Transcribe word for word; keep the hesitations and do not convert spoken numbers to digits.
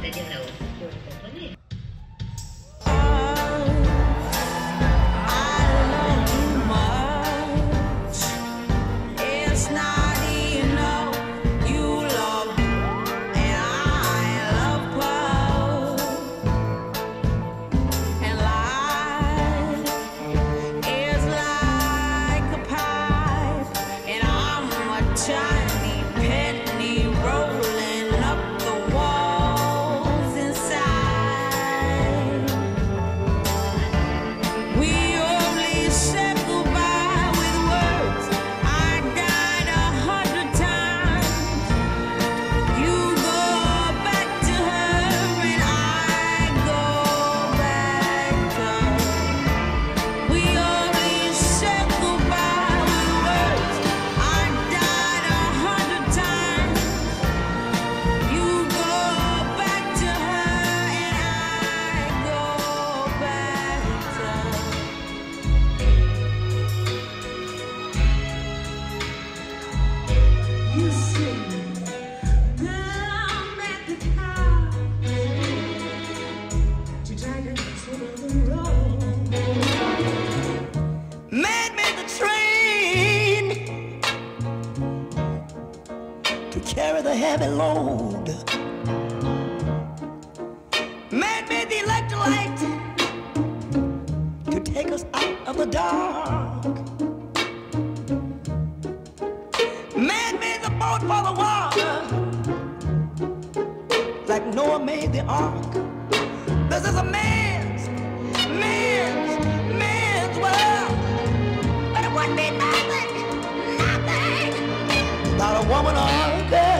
Secretaria de la U. Carry the heavy load. Man made the electrolyte to take us out of the dark. Man made the boat for the water, like Noah made the ark. This is a man's, man's, man's world. But it wasn't made by nothing, nothing. Not a woman or a girl.